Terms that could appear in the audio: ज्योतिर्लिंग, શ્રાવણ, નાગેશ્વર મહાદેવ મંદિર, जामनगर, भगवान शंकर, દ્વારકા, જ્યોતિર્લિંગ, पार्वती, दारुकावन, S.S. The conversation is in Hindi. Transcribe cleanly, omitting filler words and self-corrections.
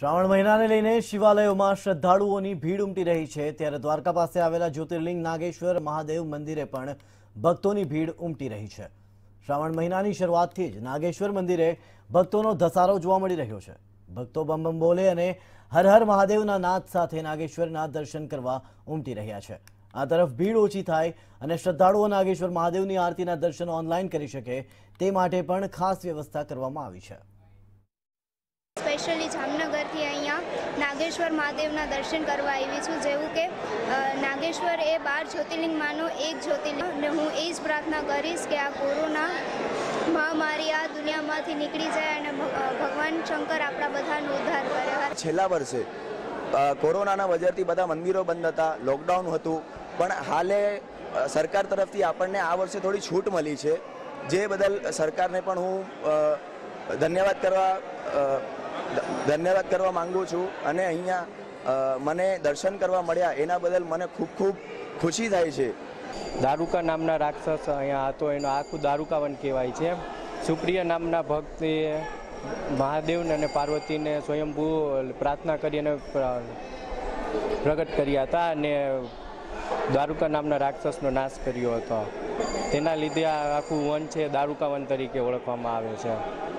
શ્રાવણ મહિનાને લઈને શિવાલયોમાં શ્રદ્ધાળુઓની ભીડ ઉમટી રહી છે ત્યારે દ્વારકા પાસે આવેલા જ્યોતિર્લિંગ નાગેશ્વર મહાદેવ મંદિરે પણ ભક્તોની ભીડ ઉમટી રહી છે। શ્રાવણ મહિનાની શરૂઆતથી જ નાગેશ્વર મંદિરે ભક્તોનો ધસારો જોવા મળી રહ્યો છે। ભક્તો બમ બમ બોલે અને હર હર મહાદેવના નાદ સાથે નાગેશ્વરના દર્શન કરવા ઉમટી રહ્યા છે। આ તરફ ભીડ ઓછી થાય અને શ્રદ્ધાળુઓ નાગેશ્વર મહાદેવની આરતીના દર્શન ઓનલાઈન કરી શકે તે માટે પણ ખાસ વ્યવસ્થા કરવામાં આવી છે। स्पेशली जामनगर थी अहींया नागेश्वर महादेवना दर्शन करवा आवी छूं। जेवुं के नागेश्वर ए 12 ज्योतिर्लिंग मांनो एक ज्योतिर्लिंग ने हूँ एज प्रार्थना करीश कि आ कोरोना महामारी आ दुनिया मांथी निकली जाए अने भगवान शंकर आपणा बधानो उद्धार करे। छेल्ला वर्षे कोरोनाना वजहथी बधा मंदिरो बंध हता, लॉकडाउन हतुं, पण हाले सरकार तरफथी आपणने आ वर्षे थोड़ी छूट मळी छे, जे बदल सरकारने पण हूँ धन्यवाद करवा मांगू छूँ। अने अहींया मने दर्शन करवा मळ्या एना बदल मने खूब खूब खुशी थाय छे। दारुका नामना राक्षस अहींया हतो, एनो आखू दारुकावन कहेवाय छे। सुप्रिया नामना भक्ते महादेव अने पार्वती ने स्वयंभू प्रार्थना करीने प्रगट कर्या हता अने दारुका नामना राक्षसनो नाश कर्यो हतो। तेना लीधे आ आखू वन छे दारुकावन तरीके ओळखवामां आवे छे।